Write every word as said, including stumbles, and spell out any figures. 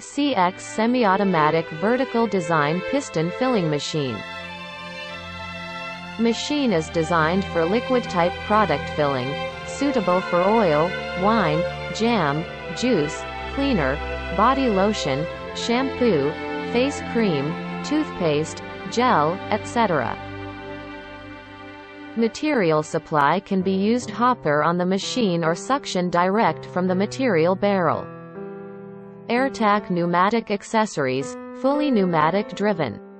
C X Semi-Automatic Vertical Design Piston Filling Machine. Machine is designed for liquid-type product filling, suitable for oil, wine, jam, juice, cleaner, body lotion, shampoo, face cream, toothpaste, gel, et cetera. Material supply can be used hopper on the machine or suction direct from the material barrel. AirTac pneumatic accessories, fully pneumatic driven.